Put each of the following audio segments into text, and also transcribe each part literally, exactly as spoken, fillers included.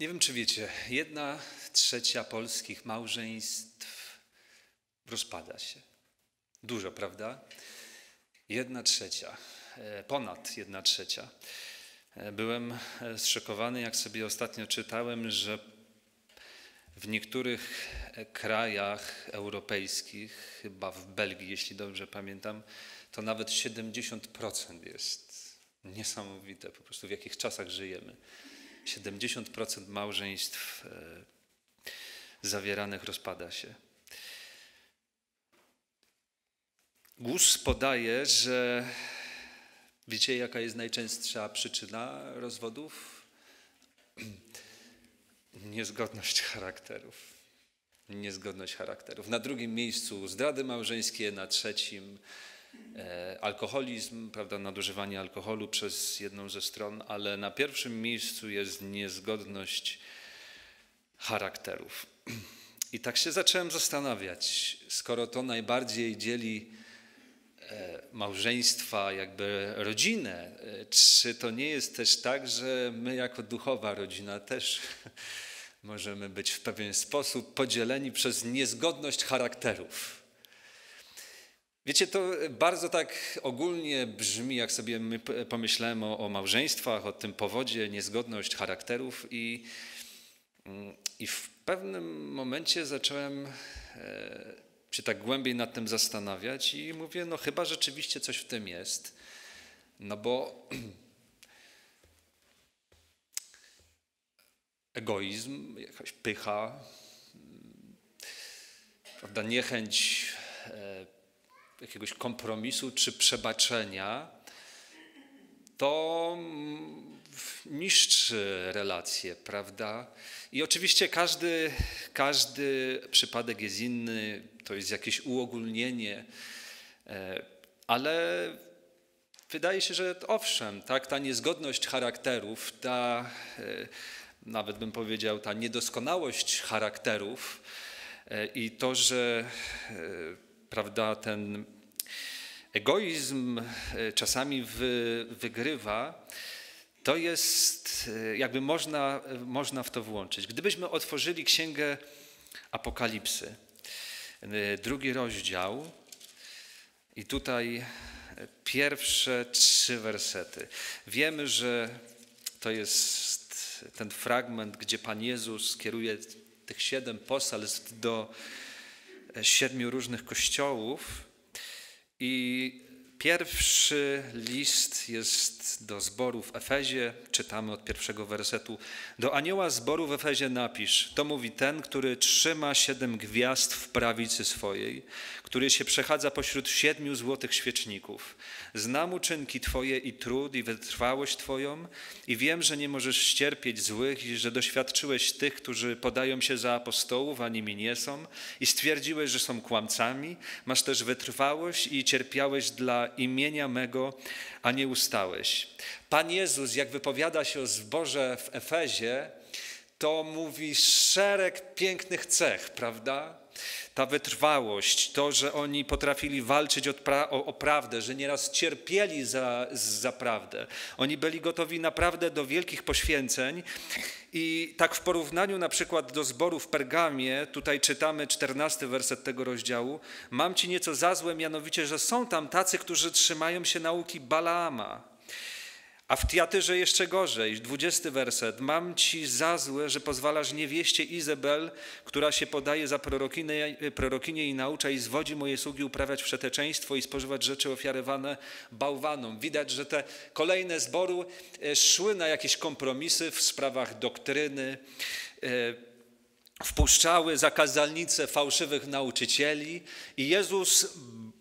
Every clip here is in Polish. Nie wiem, czy wiecie, jedna trzecia polskich małżeństw rozpada się. Dużo, prawda? Jedna trzecia, ponad jedna trzecia. Byłem zszokowany, jak sobie ostatnio czytałem, że w niektórych krajach europejskich, chyba w Belgii, jeśli dobrze pamiętam, to nawet siedemdziesiąt procent jest. Niesamowite po prostu, w jakich czasach żyjemy. siedemdziesiąt procent małżeństw zawieranych rozpada się. G U S podaje, że wiecie, jaka jest najczęstsza przyczyna rozwodów? Niezgodność charakterów. Niezgodność charakterów. Na drugim miejscu zdrady małżeńskie, na trzecim alkoholizm, prawda, nadużywanie alkoholu przez jedną ze stron, ale na pierwszym miejscu jest niezgodność charakterów. I tak się zacząłem zastanawiać, skoro to najbardziej dzieli małżeństwa, jakby rodzinę, czy to nie jest też tak, że my jako duchowa rodzina też możemy być w pewien sposób podzieleni przez niezgodność charakterów. Wiecie, to bardzo tak ogólnie brzmi, jak sobie pomyślałem o, o małżeństwach, o tym powodzie, niezgodność charakterów i, i w pewnym momencie zacząłem się tak głębiej nad tym zastanawiać i mówię, no chyba rzeczywiście coś w tym jest, no bo egoizm, jakaś pycha, prawda, niechęć jakiegoś kompromisu czy przebaczenia, to niszczy relacje, prawda? I oczywiście każdy, każdy przypadek jest inny, to jest jakieś uogólnienie, ale wydaje się, że owszem, tak, ta niezgodność charakterów, ta, nawet bym powiedział, ta niedoskonałość charakterów i to, że prawda, ten egoizm czasami wy, wygrywa, to jest, jakby można, można w to włączyć. Gdybyśmy otworzyli Księgę Apokalipsy, drugi rozdział i tutaj pierwsze trzy wersety. Wiemy, że to jest ten fragment, gdzie Pan Jezus kieruje tych siedem poselstw do siedmiu różnych kościołów i pierwszy list jest do zboru w Efezie, czytamy od pierwszego wersetu. Do anioła zboru w Efezie napisz, to mówi ten, który trzyma siedem gwiazd w prawicy swojej, który się przechadza pośród siedmiu złotych świeczników. Znam uczynki Twoje i trud i wytrwałość Twoją i wiem, że nie możesz ścierpieć złych i że doświadczyłeś tych, którzy podają się za apostołów, a nimi nie są i stwierdziłeś, że są kłamcami. Masz też wytrwałość i cierpiałeś dla imienia mego, a nie ustałeś. Pan Jezus, jak wypowiada się o zborze w Efezie, to mówi szereg pięknych cech, prawda? Ta wytrwałość, to, że oni potrafili walczyć o prawdę, że nieraz cierpieli za, za prawdę. Oni byli gotowi naprawdę do wielkich poświęceń i tak w porównaniu na przykład do zboru w Pergamie, tutaj czytamy czternasty werset tego rozdziału, mam ci nieco za złe, mianowicie, że są tam tacy, którzy trzymają się nauki Balaama. A w Tiatyrze jeszcze gorzej, dwudziesty werset. Mam ci za złe, że pozwalasz niewieście Izabel, która się podaje za prorokinię, prorokinię i naucza i zwodzi moje sługi uprawiać wszeteczeństwo i spożywać rzeczy ofiarowane bałwanom. Widać, że te kolejne zbory szły na jakieś kompromisy w sprawach doktryny, wpuszczały za kazalnicę fałszywych nauczycieli i Jezus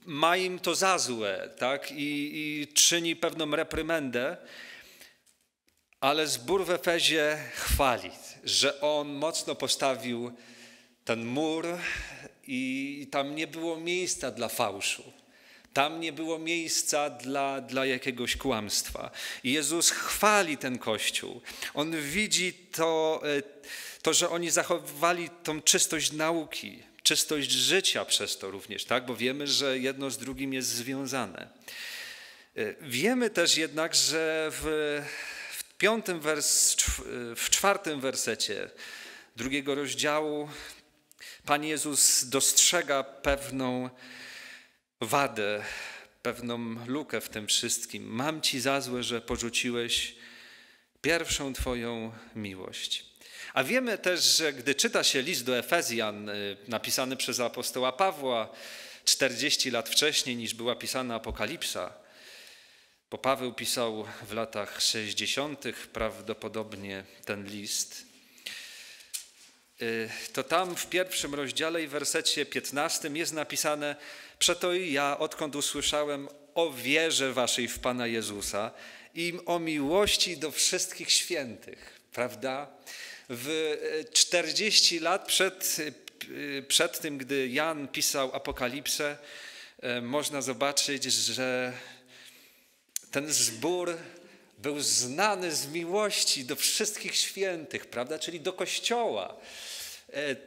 ma im to za złe, tak? I, i czyni pewną reprymendę, ale zbór w Efezie chwali, że on mocno postawił ten mur i tam nie było miejsca dla fałszu. Tam nie było miejsca dla, dla jakiegoś kłamstwa. I Jezus chwali ten Kościół. On widzi to, to, że oni zachowali tą czystość nauki, czystość życia przez to również, tak? Bo wiemy, że jedno z drugim jest związane. Wiemy też jednak, że w, w piątym wers, w czwartym wersecie drugiego rozdziału Pan Jezus dostrzega pewną wadę, pewną lukę w tym wszystkim. Mam ci za złe, że porzuciłeś pierwszą twoją miłość. A wiemy też, że gdy czyta się list do Efezjan, napisany przez apostoła Pawła czterdzieści lat wcześniej niż była pisana Apokalipsa, bo Paweł pisał w latach sześćdziesiątych prawdopodobnie ten list, to tam w pierwszym rozdziale i wersecie piętnastym jest napisane: przeto i ja, odkąd usłyszałem o wierze waszej w Pana Jezusa i o miłości do wszystkich świętych, prawda? W czterdzieści lat przed, przed tym, gdy Jan pisał Apokalipsę, można zobaczyć, że ten zbór był znany z miłości do wszystkich świętych, prawda? Czyli do Kościoła.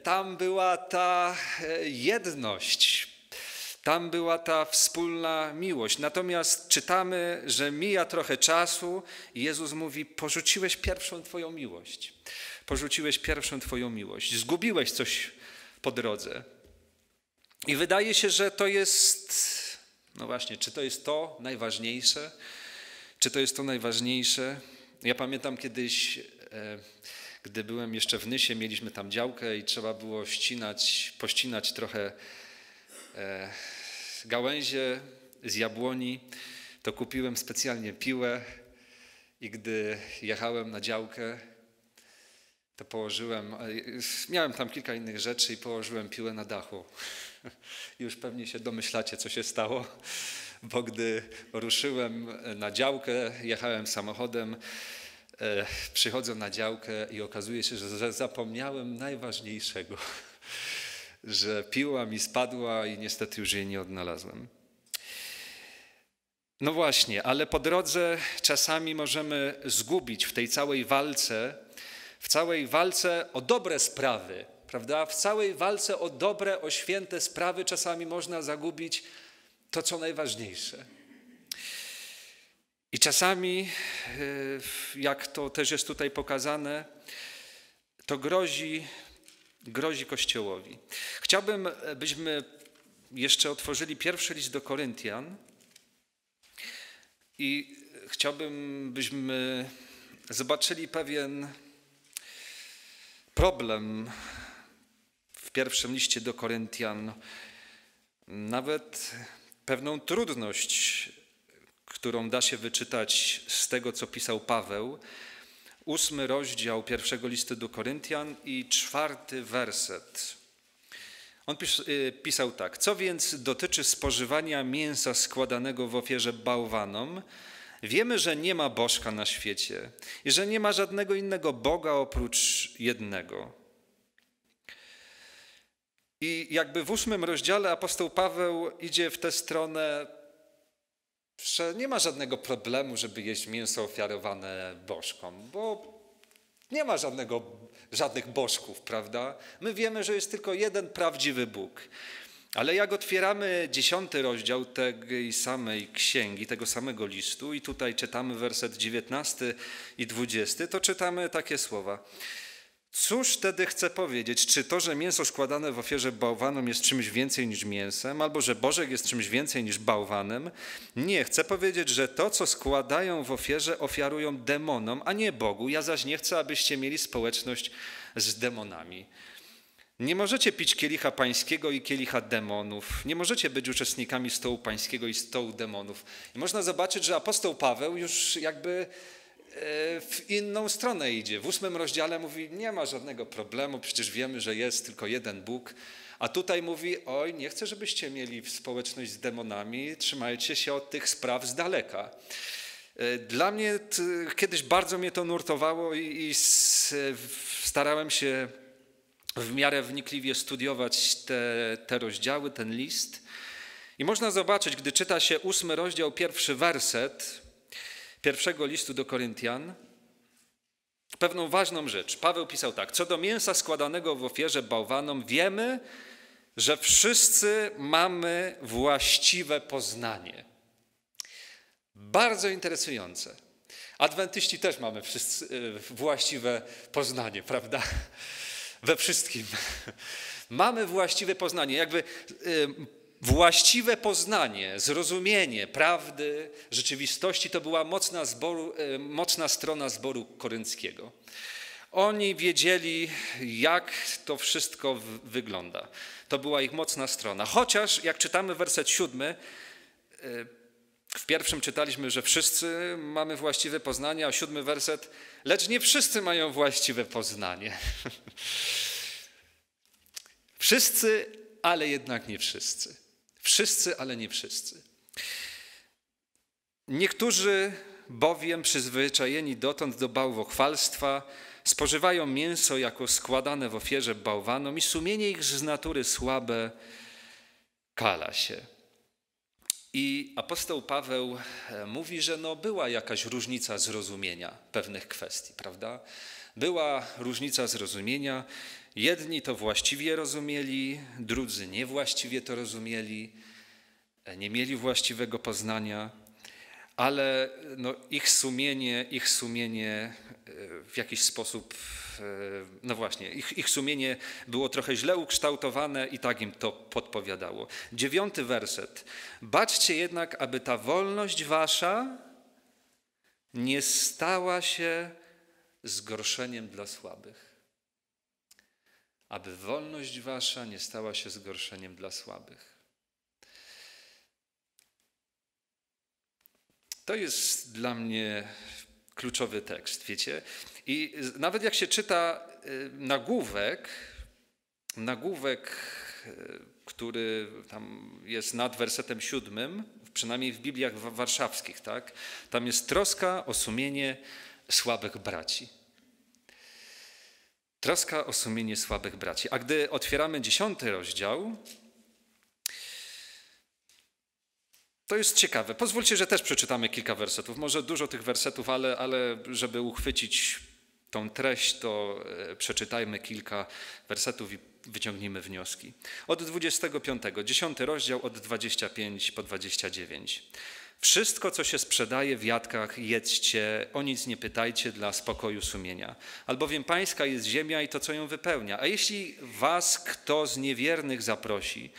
Tam była ta jedność, tam była ta wspólna miłość. Natomiast czytamy, że mija trochę czasu i Jezus mówi: porzuciłeś pierwszą twoją miłość. Porzuciłeś pierwszą twoją miłość. Zgubiłeś coś po drodze. I wydaje się, że to jest... No właśnie, czy to jest to najważniejsze? Czy to jest to najważniejsze? Ja pamiętam kiedyś, gdy byłem jeszcze w Nysie, mieliśmy tam działkę i trzeba było ścinać, pościnać trochę gałęzie z jabłoni. To kupiłem specjalnie piłę i gdy jechałem na działkę, to położyłem, miałem tam kilka innych rzeczy i położyłem piłę na dachu. Już pewnie się domyślacie, co się stało, bo gdy ruszyłem na działkę, jechałem samochodem, przychodzę na działkę i okazuje się, że zapomniałem najważniejszego, że piła mi spadła i niestety już jej nie odnalazłem. No właśnie, ale po drodze czasami możemy zgubić w tej całej walce, w całej walce o dobre sprawy, prawda? W całej walce o dobre, o święte sprawy czasami można zagubić to, co najważniejsze. I czasami, jak to też jest tutaj pokazane, to grozi, grozi Kościołowi. Chciałbym, byśmy jeszcze otworzyli pierwszy list do Koryntian i chciałbym, byśmy zobaczyli pewien problem w pierwszym liście do Koryntian, nawet pewną trudność, którą da się wyczytać z tego, co pisał Paweł. Ósmy rozdział pierwszego listu do Koryntian i czwarty werset. On pisał tak: co więc dotyczy spożywania mięsa składanego w ofierze bałwanom, wiemy, że nie ma bożka na świecie i że nie ma żadnego innego Boga oprócz jednego. I jakby w ósmym rozdziale apostoł Paweł idzie w tę stronę, że nie ma żadnego problemu, żeby jeść mięso ofiarowane bożkom, bo nie ma żadnego, żadnych bożków, prawda? My wiemy, że jest tylko jeden prawdziwy Bóg. Ale jak otwieramy dziesiąty rozdział tej samej księgi, tego samego listu i tutaj czytamy werset dziewiętnasty i dwudziesty, to czytamy takie słowa. Cóż wtedy chcę powiedzieć? Czy to, że mięso składane w ofierze bałwanom jest czymś więcej niż mięsem, albo że bożek jest czymś więcej niż bałwanem? Nie, chcę powiedzieć, że to, co składają w ofierze, ofiarują demonom, a nie Bogu. Ja zaś nie chcę, abyście mieli społeczność z demonami. Nie możecie pić kielicha pańskiego i kielicha demonów. Nie możecie być uczestnikami stołu pańskiego i stołu demonów. I można zobaczyć, że apostoł Paweł już jakby w inną stronę idzie. W ósmym rozdziale mówi: nie ma żadnego problemu, przecież wiemy, że jest tylko jeden Bóg. A tutaj mówi: oj, nie chcę, żebyście mieli społeczność z demonami, trzymajcie się od tych spraw z daleka. Dla mnie kiedyś bardzo mnie to nurtowało i, i starałem się w miarę wnikliwie studiować te, te rozdziały, ten list. I można zobaczyć, gdy czyta się ósmy rozdział, pierwszy werset pierwszego listu do Koryntian, pewną ważną rzecz. Paweł pisał tak: co do mięsa składanego w ofierze bałwanom, wiemy, że wszyscy mamy właściwe poznanie. Bardzo interesujące. Adwentyści też mamy wszyscy właściwe poznanie, prawda? We wszystkim. Mamy właściwe poznanie, jakby właściwe poznanie, zrozumienie prawdy, rzeczywistości to była mocna, zboru, mocna strona zboru korynckiego. Oni wiedzieli, jak to wszystko wygląda. To była ich mocna strona. Chociaż, jak czytamy werset siódmy, w pierwszym czytaliśmy, że wszyscy mamy właściwe poznanie, a siódmy werset, lecz nie wszyscy mają właściwe poznanie. Wszyscy, ale jednak nie wszyscy. Wszyscy, ale nie wszyscy. Niektórzy bowiem przyzwyczajeni dotąd do bałwochwalstwa spożywają mięso jako składane w ofierze bałwanom i sumienie ich z natury słabe kala się. I apostoł Paweł mówi, że no była jakaś różnica zrozumienia pewnych kwestii, prawda? Była różnica zrozumienia. Jedni to właściwie rozumieli, drudzy niewłaściwie to rozumieli, nie mieli właściwego poznania, ale no ich sumienie, ich sumienie w jakiś sposób, no właśnie, ich, ich sumienie było trochę źle ukształtowane i tak im to podpowiadało. Dziewiąty werset. Baczcie jednak, aby ta wolność wasza nie stała się zgorszeniem dla słabych. Aby wolność wasza nie stała się zgorszeniem dla słabych. To jest dla mnie kluczowy tekst, wiecie? I nawet jak się czyta nagłówek, nagłówek, który tam jest nad wersetem siódmym, przynajmniej w Bibliach warszawskich, tak? Tam jest troska o sumienie słabych braci. Troska o sumienie słabych braci. A gdy otwieramy dziesiąty rozdział, to jest ciekawe. Pozwólcie, że też przeczytamy kilka wersetów. Może dużo tych wersetów, ale, ale żeby uchwycić tą treść, to przeczytajmy kilka wersetów i wyciągnijmy wnioski. Od dwudziestego piątego, dziesiąty rozdział, od dwudziestego piątego po dwudziesty dziewiąty. Wszystko, co się sprzedaje w jatkach, jedzcie, o nic nie pytajcie dla spokoju sumienia. Albowiem pańska jest ziemia i to, co ją wypełnia. A jeśli was kto z niewiernych zaprosi,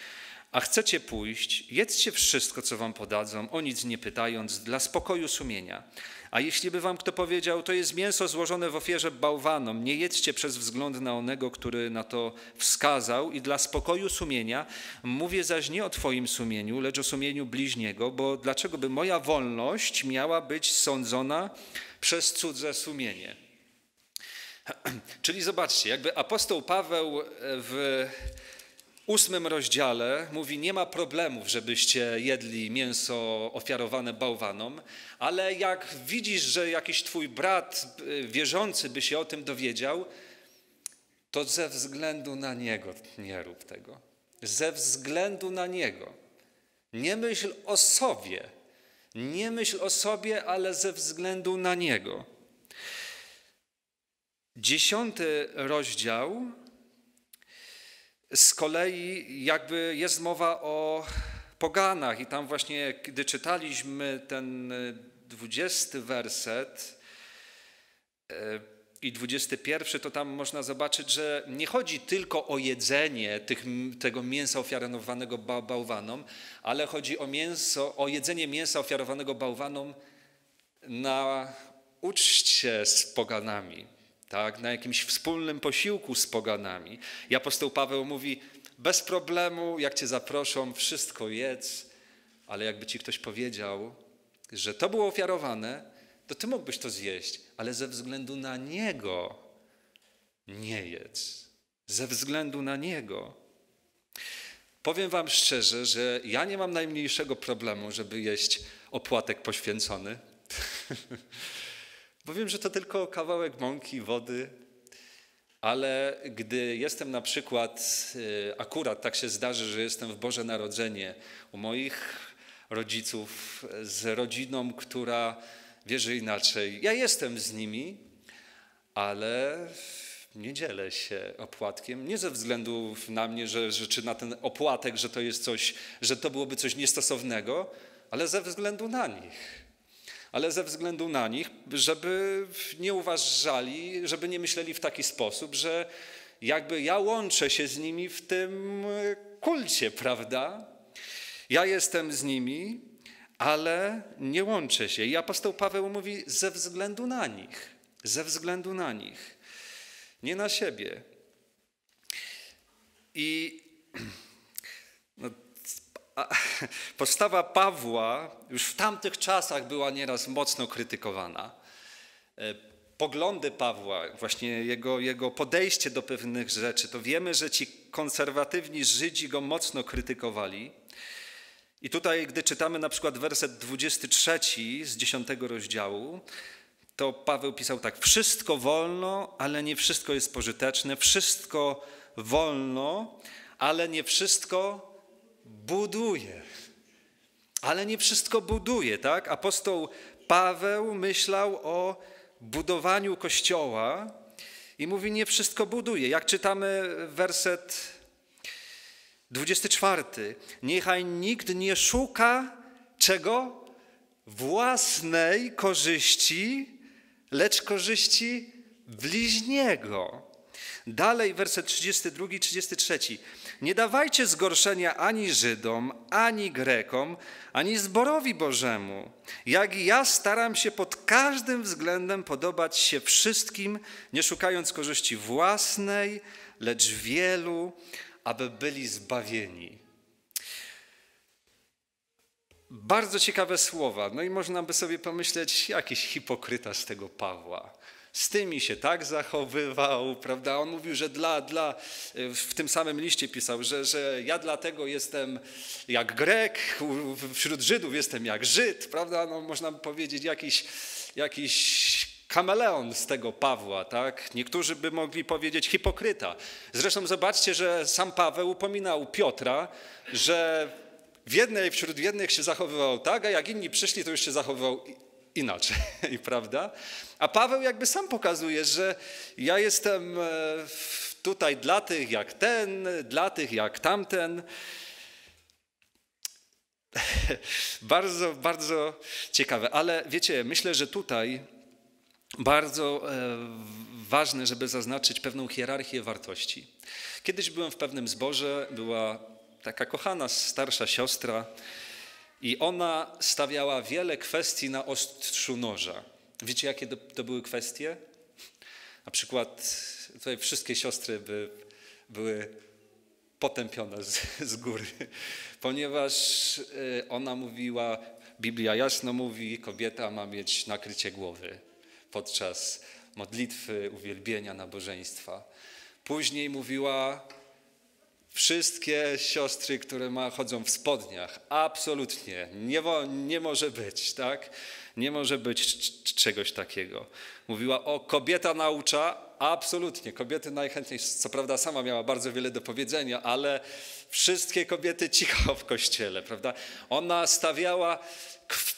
a chcecie pójść, jedzcie wszystko, co wam podadzą, o nic nie pytając, dla spokoju sumienia. A jeśli by wam kto powiedział, to jest mięso złożone w ofierze bałwanom, nie jedzcie przez wzgląd na onego, który na to wskazał i dla spokoju sumienia, mówię zaś nie o twoim sumieniu, lecz o sumieniu bliźniego, bo dlaczego by moja wolność miała być sądzona przez cudze sumienie? Czyli zobaczcie, jakby apostoł Paweł w ósmym rozdziale mówi, nie ma problemów, żebyście jedli mięso ofiarowane bałwanom, ale jak widzisz, że jakiś twój brat wierzący by się o tym dowiedział, to ze względu na niego nie rób tego. Ze względu na niego. Nie myśl o sobie. Nie myśl o sobie, ale ze względu na niego. Dziesiąty rozdział. Z kolei jakby jest mowa o poganach i tam właśnie, gdy czytaliśmy ten dwudziesty werset i dwudziesty pierwszy, to tam można zobaczyć, że nie chodzi tylko o jedzenie tych, tego mięsa ofiarowanego bałwanom, ale chodzi o, mięso, o jedzenie mięsa ofiarowanego bałwanom na uczcie z poganami. Tak, na jakimś wspólnym posiłku z poganami. I apostoł Paweł mówi, bez problemu, jak cię zaproszą, wszystko jedz, ale jakby ci ktoś powiedział, że to było ofiarowane, to ty mógłbyś to zjeść, ale ze względu na niego nie jedz. Ze względu na niego. Powiem wam szczerze, że ja nie mam najmniejszego problemu, żeby jeść opłatek poświęcony. Bo wiem, że to tylko kawałek mąki, wody, ale gdy jestem na przykład, akurat tak się zdarzy, że jestem w Boże Narodzenie u moich rodziców z rodziną, która wierzy inaczej. Ja jestem z nimi, ale nie dzielę się opłatkiem, nie ze względu na mnie, że, że czy na ten opłatek, że to jest coś, że to byłoby coś niestosownego, ale ze względu na nich. ale ze względu na nich, żeby nie uważali, żeby nie myśleli w taki sposób, że jakby ja łączę się z nimi w tym kulcie, prawda? Ja jestem z nimi, ale nie łączę się. I apostoł Paweł mówi ze względu na nich, ze względu na nich, nie na siebie. I no, postawa Pawła już w tamtych czasach była nieraz mocno krytykowana. Poglądy Pawła, właśnie jego, jego podejście do pewnych rzeczy, to wiemy, że ci konserwatywni Żydzi go mocno krytykowali. I tutaj, gdy czytamy na przykład werset dwudziesty trzeci z dziesiątego rozdziału, to Paweł pisał tak: wszystko wolno, ale nie wszystko jest pożyteczne, wszystko wolno, ale nie wszystko buduje. Ale nie wszystko buduje, tak? Apostoł Paweł myślał o budowaniu Kościoła i mówi, nie wszystko buduje. Jak czytamy werset dwudziesty czwarty. Niechaj nikt nie szuka czego? Własnej korzyści, lecz korzyści bliźniego. Dalej werset trzydziesty drugi, trzydziesty trzeci. Nie dawajcie zgorszenia ani Żydom, ani Grekom, ani zborowi Bożemu. Jak i ja staram się pod każdym względem podobać się wszystkim, nie szukając korzyści własnej, lecz wielu, aby byli zbawieni. Bardzo ciekawe słowa. No i można by sobie pomyśleć, jakiś hipokryta z tego Pawła. Z tymi się tak zachowywał, prawda? On mówił, że dla, dla w tym samym liście pisał, że, że ja dlatego jestem jak Grek, wśród Żydów jestem jak Żyd, prawda? No, można by powiedzieć, jakiś, jakiś kameleon z tego Pawła, tak? Niektórzy by mogli powiedzieć hipokryta. Zresztą zobaczcie, że sam Paweł upominał Piotra, że w jednej, wśród jednych się zachowywał tak, a jak inni przyszli, to już się zachowywał inaczej, prawda? A Paweł jakby sam pokazuje, że ja jestem tutaj dla tych jak ten, dla tych jak tamten. Bardzo, bardzo ciekawe. Ale wiecie, myślę, że tutaj bardzo ważne, żeby zaznaczyć pewną hierarchię wartości. Kiedyś byłem w pewnym zborze, była taka kochana starsza siostra, i ona stawiała wiele kwestii na ostrzu noża. Wiecie, jakie to były kwestie? Na przykład tutaj wszystkie siostry by były potępione z, z góry, ponieważ ona mówiła, Biblia jasno mówi, kobieta ma mieć nakrycie głowy podczas modlitwy, uwielbienia, nabożeństwa. Później mówiła... Wszystkie siostry, które ma, chodzą w spodniach, absolutnie, nie, nie może być, tak? Nie może być czegoś takiego. Mówiła o kobieta naucza, absolutnie, kobiety najchętniej, co prawda sama miała bardzo wiele do powiedzenia, ale wszystkie kobiety cicho w kościele, prawda? Ona stawiała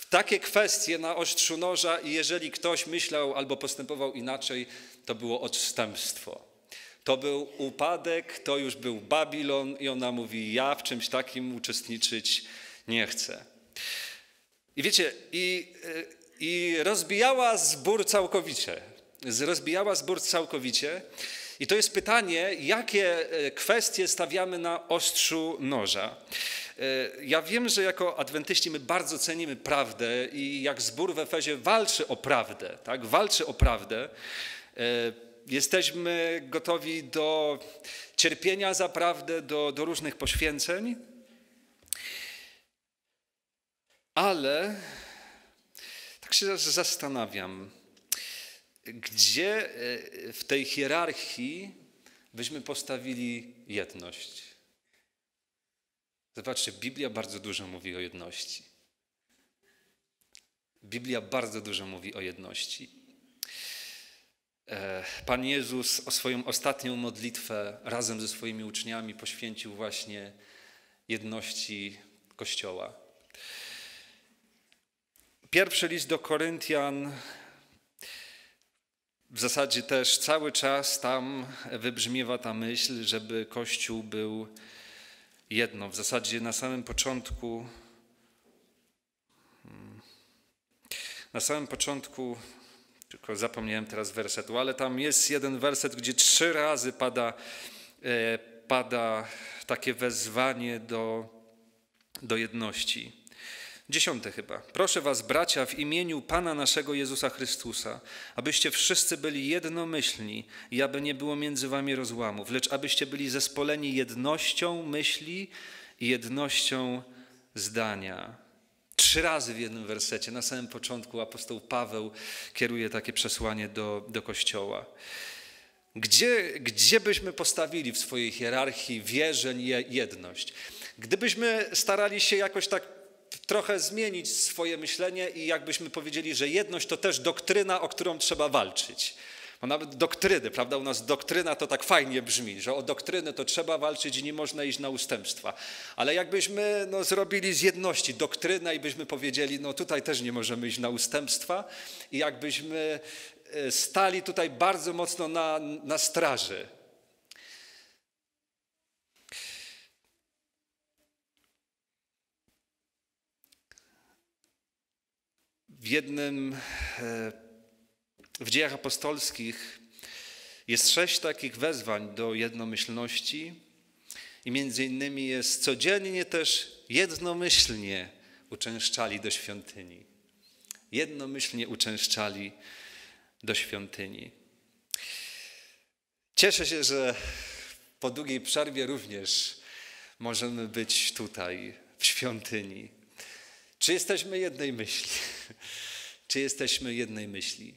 takie kwestie na ostrzu noża i jeżeli ktoś myślał albo postępował inaczej, to było odstępstwo. To był upadek, to już był Babilon i ona mówi, ja w czymś takim uczestniczyć nie chcę. I wiecie, i, i rozbijała zbór całkowicie. Rozbijała zbór całkowicie. I to jest pytanie, jakie kwestie stawiamy na ostrzu noża. Ja wiem, że jako adwentyści my bardzo cenimy prawdę i jak zbór w Efezie walczy o prawdę, tak? Walczy o prawdę. Jesteśmy gotowi do cierpienia za prawdę, do, do różnych poświęceń, ale tak się zastanawiam, gdzie w tej hierarchii byśmy postawili jedność. Zobaczcie, Biblia bardzo dużo mówi o jedności. Biblia bardzo dużo mówi o jedności. Pan Jezus o swoją ostatnią modlitwę razem ze swoimi uczniami poświęcił właśnie jedności Kościoła. Pierwszy list do Koryntian, w zasadzie też cały czas tam wybrzmiewa ta myśl, żeby Kościół był jedno. W zasadzie na samym początku... Na samym początku, tylko zapomniałem teraz wersetu, ale tam jest jeden werset, gdzie trzy razy pada, pada takie wezwanie do, do jedności. Dziesiąte chyba. Proszę was, bracia, w imieniu Pana naszego Jezusa Chrystusa, abyście wszyscy byli jednomyślni i aby nie było między wami rozłamów, lecz abyście byli zespoleni jednością myśli i jednością zdania. Trzy razy w jednym wersecie. Na samym początku apostoł Paweł kieruje takie przesłanie do, do Kościoła. Gdzie, gdzie byśmy postawili w swojej hierarchii wierzeń jedność? Gdybyśmy starali się jakoś tak trochę zmienić swoje myślenie i jakbyśmy powiedzieli, że jedność to też doktryna, o którą trzeba walczyć. Bo nawet doktryny, prawda, u nas doktryna to tak fajnie brzmi, że o doktryny to trzeba walczyć i nie można iść na ustępstwa. Ale jakbyśmy no, zrobili z jedności doktrynę i byśmy powiedzieli, no tutaj też nie możemy iść na ustępstwa i jakbyśmy stali tutaj bardzo mocno na, na straży. W jednym, w Dziejach Apostolskich jest sześć takich wezwań do jednomyślności i między innymi jest codziennie też jednomyślnie uczęszczali do świątyni. Jednomyślnie uczęszczali do świątyni. Cieszę się, że po długiej przerwie również możemy być tutaj, w świątyni. Czy jesteśmy jednej myśli? Czy jesteśmy jednej myśli?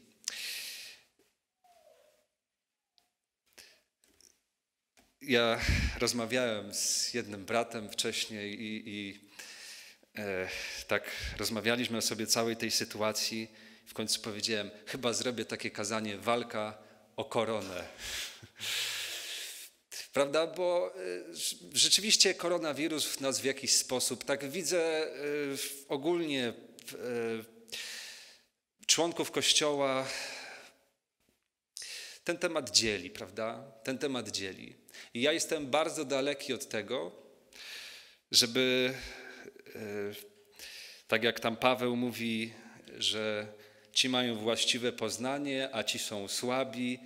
Ja rozmawiałem z jednym bratem wcześniej i, i e, tak rozmawialiśmy o sobie całej tej sytuacji. W końcu powiedziałem, chyba zrobię takie kazanie, walka o koronę. Prawda, bo rzeczywiście koronawirus w nas w jakiś sposób, tak widzę ogólnie członków Kościoła, ten temat dzieli, prawda? Ten temat dzieli. I ja jestem bardzo daleki od tego, żeby, tak jak tam Paweł mówi, że ci mają właściwe poznanie, a ci są słabi.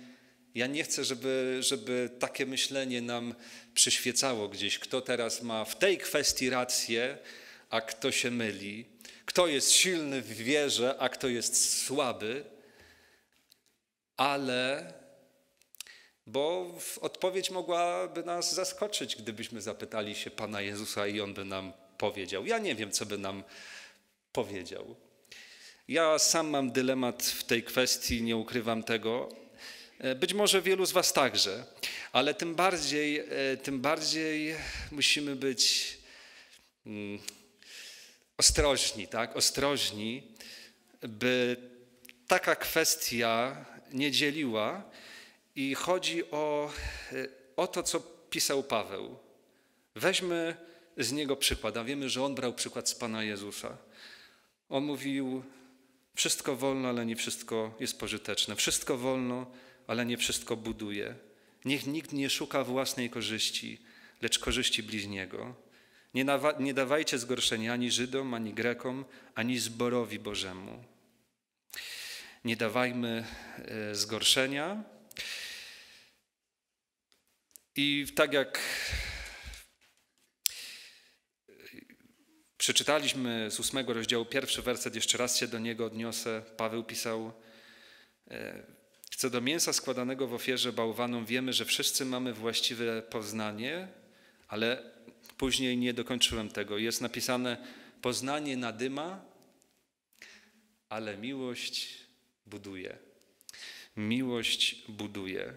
Ja nie chcę, żeby, żeby takie myślenie nam przyświecało gdzieś, kto teraz ma w tej kwestii rację, a kto się myli, kto jest silny w wierze, a kto jest słaby, ale bo odpowiedź mogłaby nas zaskoczyć, gdybyśmy zapytali się Pana Jezusa i On by nam powiedział. Ja nie wiem, co by nam powiedział. Ja sam mam dylemat w tej kwestii, nie ukrywam tego. Być może wielu z was także, ale tym bardziej, tym bardziej musimy być ostrożni, tak? Ostrożni, by taka kwestia nie dzieliła i chodzi o, o to, co pisał Paweł. Weźmy z niego przykład, a wiemy, że on brał przykład z Pana Jezusa. On mówił, wszystko wolno, ale nie wszystko jest pożyteczne, wszystko wolno, ale nie wszystko buduje. Niech nikt nie szuka własnej korzyści, lecz korzyści bliźniego. Nie, nie dawajcie zgorszenia ani Żydom, ani Grekom, ani zborowi Bożemu. Nie dawajmy e, zgorszenia. I tak jak przeczytaliśmy z ósmego rozdziału pierwszy werset, jeszcze raz się do niego odniosę. Paweł pisał... E, Co do mięsa składanego w ofierze bałwanom, wiemy, że wszyscy mamy właściwe poznanie, ale później nie dokończyłem tego. Jest napisane, poznanie nadyma, ale miłość buduje. Miłość buduje.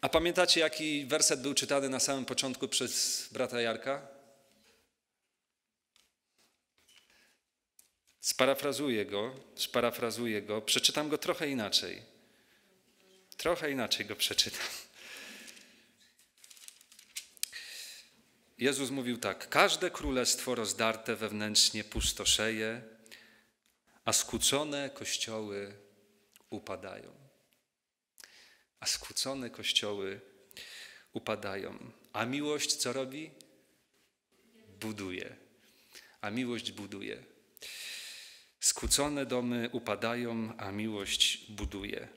A pamiętacie, jaki werset był czytany na samym początku przez brata Jarka? Sparafrazuję go, sparafrazuję go, przeczytam go trochę inaczej. Trochę inaczej go przeczytam. Jezus mówił tak, każde królestwo rozdarte wewnętrznie pustoszeje, a skłócone kościoły upadają. A skłócone kościoły upadają. A miłość co robi? Buduje. A miłość buduje. Skłócone domy upadają, a miłość buduje.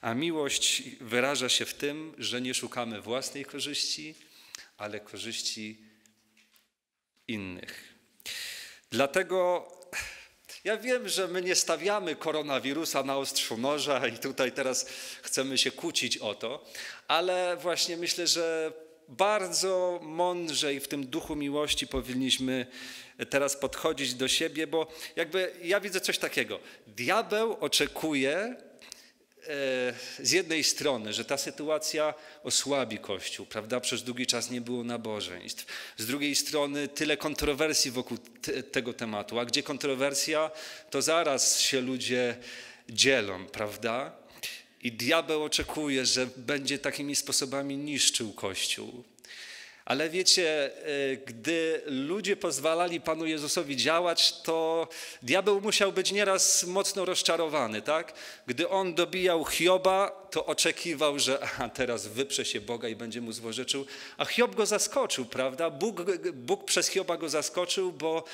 A miłość wyraża się w tym, że nie szukamy własnej korzyści, ale korzyści innych. Dlatego ja wiem, że my nie stawiamy koronawirusa na ostrzu noża i tutaj teraz chcemy się kłócić o to, ale właśnie myślę, że bardzo mądrze i w tym duchu miłości powinniśmy teraz podchodzić do siebie, bo jakby ja widzę coś takiego. Diabeł oczekuje z jednej strony, że ta sytuacja osłabi Kościół, prawda? Przez długi czas nie było nabożeństw. Z drugiej strony tyle kontrowersji wokół te, tego tematu, a gdzie kontrowersja, to zaraz się ludzie dzielą, prawda? I diabeł oczekuje, że będzie takimi sposobami niszczył Kościół. Ale wiecie, gdy ludzie pozwalali Panu Jezusowi działać, to diabeł musiał być nieraz mocno rozczarowany, tak? Gdy on dobijał Hioba, to oczekiwał, że a teraz wyprze się Boga i będzie mu złorzeczył. A Hiob go zaskoczył, prawda? Bóg, Bóg przez Hioba go zaskoczył, bo,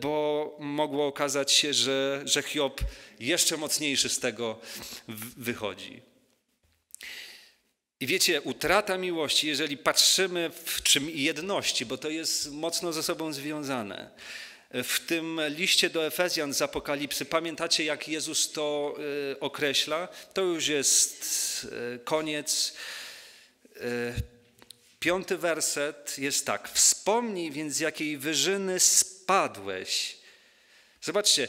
bo mogło okazać się, że, że Hiob jeszcze mocniejszy z tego wychodzi. I wiecie, utrata miłości, jeżeli patrzymy w czym jedności, bo to jest mocno ze sobą związane. W tym liście do Efezjan z Apokalipsy, pamiętacie jak Jezus to określa? To już jest koniec. Piąty werset jest tak. Wspomnij więc, z jakiej wyżyny spadłeś. Zobaczcie,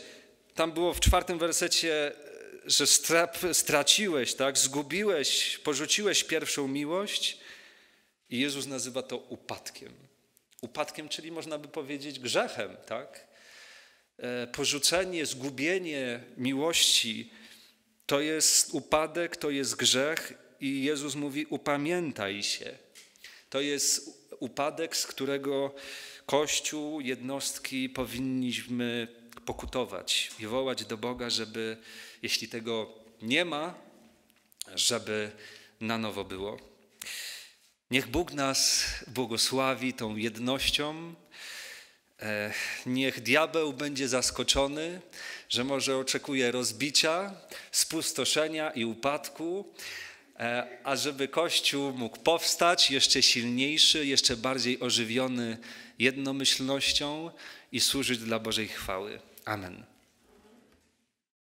tam było w czwartym wersecie, że straciłeś, tak? Zgubiłeś, porzuciłeś pierwszą miłość i Jezus nazywa to upadkiem. Upadkiem, czyli można by powiedzieć grzechem, tak? Porzucenie, zgubienie miłości to jest upadek, to jest grzech i Jezus mówi upamiętaj się. To jest upadek, z którego Kościół, jednostki powinniśmy pokutować i wołać do Boga, żeby jeśli tego nie ma, żeby na nowo było. Niech Bóg nas błogosławi tą jednością. Niech diabeł będzie zaskoczony, że może oczekuje rozbicia, spustoszenia i upadku, a żeby Kościół mógł powstać jeszcze silniejszy, jeszcze bardziej ożywiony jednomyślnością i służyć dla Bożej chwały. Amen.